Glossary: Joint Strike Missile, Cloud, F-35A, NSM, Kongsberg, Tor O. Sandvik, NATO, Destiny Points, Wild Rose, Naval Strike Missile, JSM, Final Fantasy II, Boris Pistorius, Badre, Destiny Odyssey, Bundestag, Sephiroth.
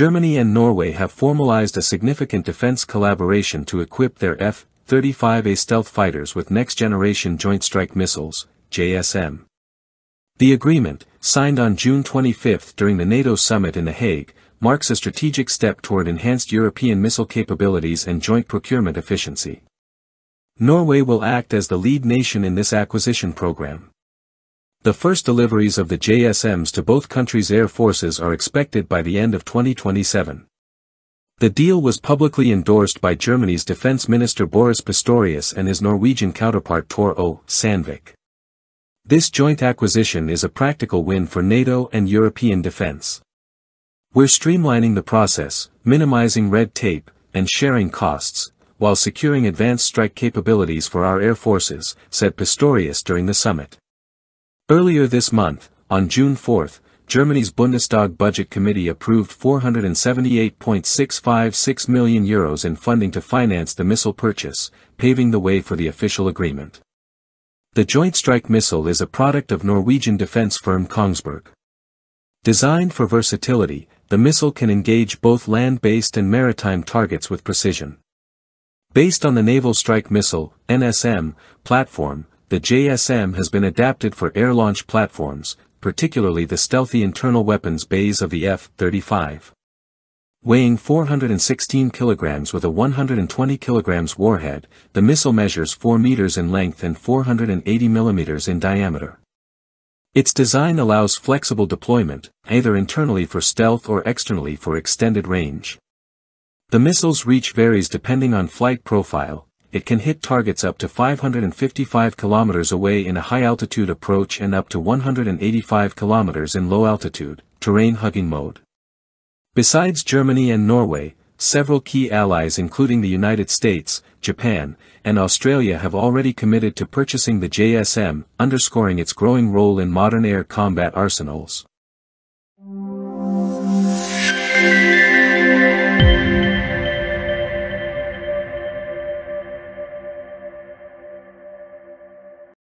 Germany and Norway have formalized a significant defense collaboration to equip their F-35A stealth fighters with next-generation Joint Strike Missiles, JSM. The agreement, signed on June 25 during the NATO summit in The Hague, marks a strategic step toward enhanced European missile capabilities and joint procurement efficiency. Norway will act as the lead nation in this acquisition program. The first deliveries of the JSMs to both countries' air forces are expected by the end of 2027. The deal was publicly endorsed by Germany's Defense Minister Boris Pistorius and his Norwegian counterpart Tor O. Sandvik. This joint acquisition is a practical win for NATO and European defense. "We're streamlining the process, minimizing red tape, and sharing costs, while securing advanced strike capabilities for our air forces," said Pistorius during the summit. Earlier this month, on June 4, Germany's Bundestag Budget Committee approved €478.656 million in funding to finance the missile purchase, paving the way for the official agreement. The Joint Strike Missile is a product of Norwegian defense firm Kongsberg. Designed for versatility, the missile can engage both land-based and maritime targets with precision. Based on the Naval Strike Missile (NSM) platform, the JSM has been adapted for air launch platforms, particularly the stealthy internal weapons bays of the F-35. Weighing 416 kilograms with a 120 kilograms warhead, the missile measures 4 meters in length and 480 millimeters in diameter. Its design allows flexible deployment, either internally for stealth or externally for extended range. The missile's reach varies depending on flight profile. It can hit targets up to 555 kilometers away in a high-altitude approach and up to 185 kilometers in low-altitude, terrain-hugging mode. Besides Germany and Norway, several key allies including the United States, Japan, and Australia have already committed to purchasing the JSM, underscoring its growing role in modern air combat arsenals.